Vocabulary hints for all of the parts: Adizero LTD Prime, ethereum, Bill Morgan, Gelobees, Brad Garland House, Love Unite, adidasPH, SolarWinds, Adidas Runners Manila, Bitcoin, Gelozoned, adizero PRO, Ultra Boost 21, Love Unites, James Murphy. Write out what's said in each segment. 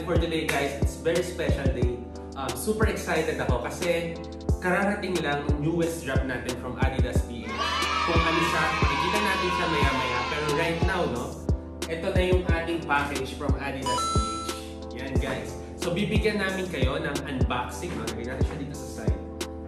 And for today guys, it's very special day. Super excited ako kasi kararating lang newest drop natin from Adidas PH. Kung ano siya, makikita natin siya maya-maya. Pero right now, no, ito na yung ating package from Adidas PH. Yan guys. So bibigyan namin kayo ng unboxing. Nagay natin siya dito sa side.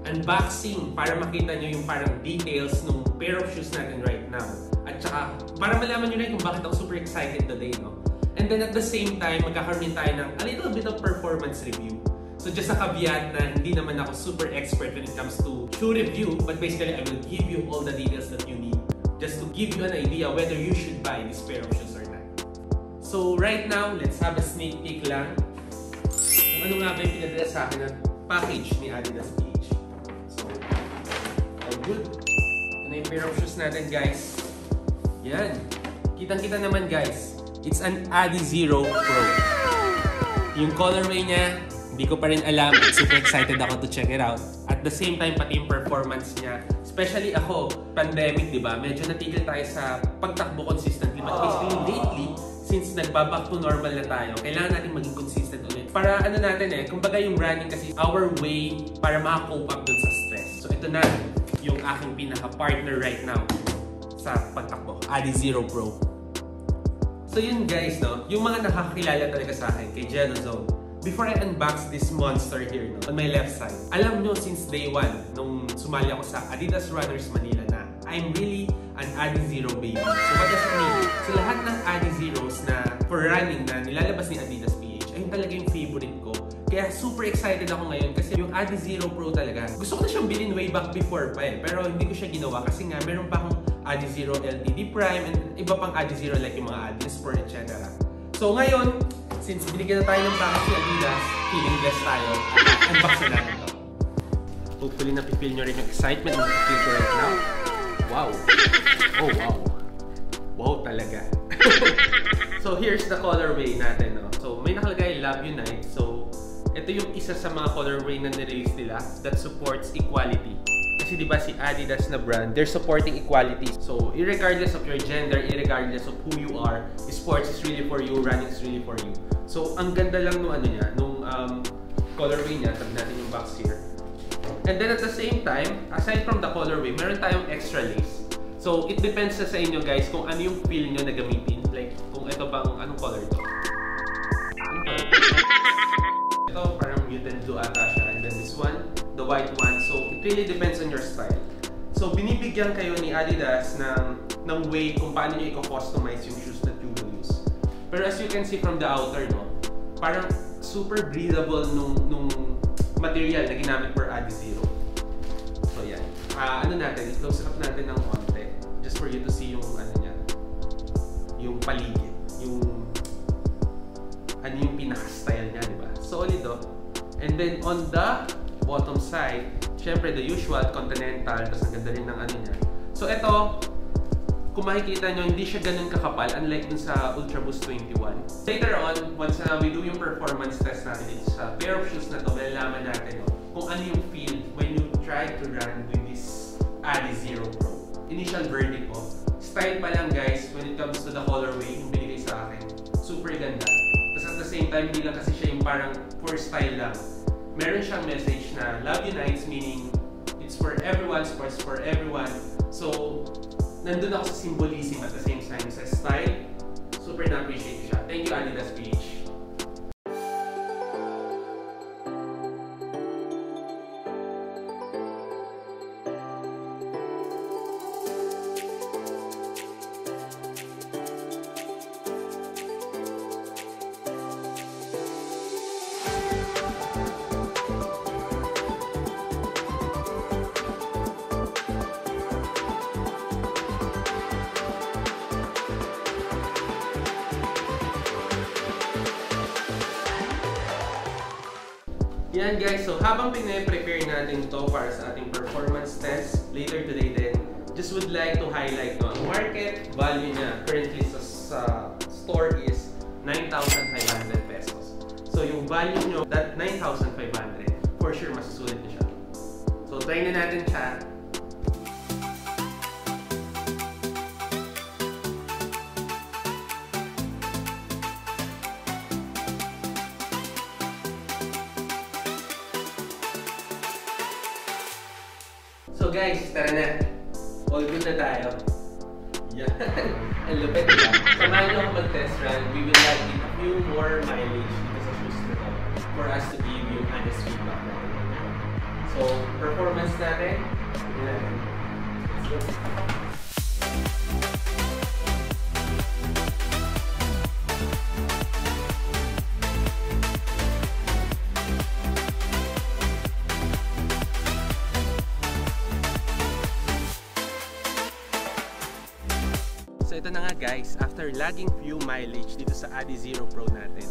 Unboxing para makita nyo yung parang details ng pair of shoes natin right now. At saka, para malaman nyo na kung bakit ako super excited today, no? And then at the same time, magkakaroon tayo ng a little bit of performance review. So just a caveat na hindi naman ako super expert when it comes to shoe review, but basically I will give you all the details that you need just to give you an idea whether you should buy this pair of shoes or not. So right now, let's have a sneak peek lang kung ano nga ba yung pinadala sa akin ng package ni Adidas PH. So, all good. Ano yung pair of shoes natin guys? Yan. Kitang-kita naman guys. It's an Adizero Pro. Yung colorway niya, hindi ko pa rin alam. Super excited ako to check it out. At the same time, pati yung performance niya. Especially ako, pandemic, di ba? Medyo natigil tayo sa pagtakbo consistently. But basically, lately, since nagbaback to normal na tayo, kailangan natin maging consistent ulit. Para ano natin eh, kumbaga yung running kasi our way para maka-cope up dun sa stress. So ito na yung aking pinaka-partner right now sa pagtakbo. Adizero Pro. So yun guys, no, yung mga nakakilala talaga sa akin kay Gelozoned. Before I unbox this monster here, no, on my left side, alam nyo since day one, nung sumali ako sa Adidas Runners Manila na, I'm really an Adizero baby. So what does it mean? So lahat ng Adizeros na for running na nilalabas ni Adidas PH, ayun talaga yung favorite ko. Kaya super excited ako ngayon kasi yung Adizero Pro talaga, gusto ko na siyang bilhin way back before pa eh. Pero hindi ko siya ginawa kasi nga meron pa akong Adizero LTD Prime and iba pang Adizero like yung mga Adidas Sport, etc. So ngayon, since binigyan na tayo ng package ni Adidas, feeling blessed tayo. Unbox na natin ito. Hopefully napipil nyo rin yung excitement na napipil ko right now. Wow! Oh wow! Wow talaga! So here's the colorway natin. No? So may nakalagay Love Unite. So ito yung isa sa mga colorway na nirelease nila that supports equality. Kasi diba si Adidas na brand, they're supporting equality. So, irregardless of your gender, irregardless of who you are, sports is really for you, running is really for you. So, ang ganda lang nung ano niya, nung colorway niya, sabi natin yung box here. And then at the same time, aside from the colorway, meron tayong extra lace. So, it depends sa inyo guys kung ano yung feel nyo na gamitin. Like, kung ito bang, anong color to? Ito, parang mutant blue ata siya. And then this one, the white one. So, it really depends on your style. So, binibigyan kayo ni Adidas ng way kung paano nyo i-customize yung shoes that you will use. Pero as you can see from the outer, no, parang super breathable nung material na ginamit for Adizero. So, yan. Ano natin, i-close up natin ng konti just for you to see yung ano niya, yung paligid, yung ano yung pinaka-style niya, diba? Solid, oh. And then, on the bottom side, syempre the usual continental, tapos ang ganda rin ng ano niya. So ito, kung makikita nyo, hindi siya ganun kakapal unlike dun sa Ultra Boost 21. Later on, once na we do yung performance test natin dito sa pair of shoes na to, malalaman natin kung ano yung feel when you try to run with this Adizero Pro. Initial verdict ko, style pa lang guys, when it comes to the colorway, yung binigay sa akin, super ganda. Tapos at the same time, hindi lang kasi siya yung parang for style lang. Meron siyang message na Love Unites, meaning it's for everyone, sports for everyone. So, nandun ako sa symbolism at the same time sa style. Super na-appreciate siya. Thank you, Adidas PH. Yan guys, so habang pinaprepare natin to para sa ating performance test later today din, just would like to highlight no, ang market value niya currently sa store is 9,500 pesos. So yung value nyo, that 9,500, for sure masusulit na siya. So try na natin siya. So guys, tara na. All good na tayo. Yan. Ang lupit na. Samahan nyo ako mag-test run. We will add in a few more mileage dito sa shoes na to for us to give you honest feedback natin. So, performance natin. Yan. Let's go. So ito na nga guys, after lagging few mileage dito sa Adizero Pro natin,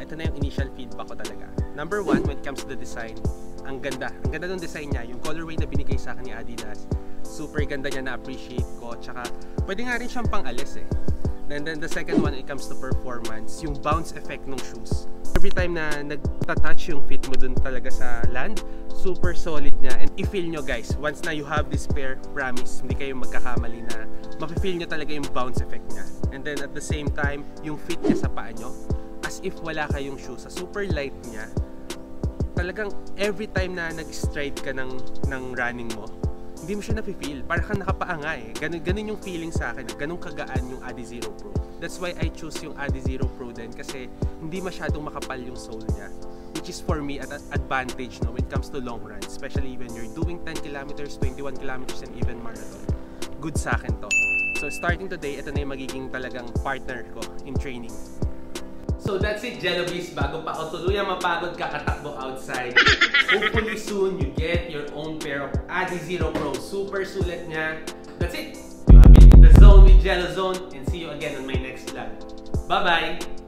ito na yung initial feedback ko talaga. Number one, when it comes to the design, ang ganda. Ang ganda ng design niya, yung colorway na binigay sa akin ni Adidas. Super ganda niya, na-appreciate ko. Tsaka pwede nga rin siyang pang-alis eh. And then the second one, when it comes to performance, yung bounce effect ng shoes. Every time na nagtatouch yung fit mo dun talaga sa land, super solid niya. And i-feel nyo guys, once na you have this pair, promise, hindi kayo magkakamali na mafe-feel nyo talaga yung bounce effect niya. And then at the same time, yung fit niya sa paa nyo, as if wala kayong shoes, sa super light niya, talagang every time na nag-stride ka ng running mo, hindi mo siya nafe-feel. Parang kang nakapaanga eh. Ganun yung feeling sa akin, ganun kagaan yung Adizero Pro. That's why I choose yung Adizero Pro din kasi hindi masyadong makapal yung sole niya. Which is for me an advantage no, when it comes to long runs, especially when you're doing 10 kilometers, 21 kilometers and even marathon. Good sa akin to. So starting today, ito na yung magiging talagang partner ko in training. So that's it, Gelobees. Bago pa ako tuluyang mapagod kakatakbo outside, hopefully soon you get your own pair of Adizero Pro. Super sulit niya. That's it. You have been in the zone with Gelozoned and see you again on my next vlog. Bye-bye!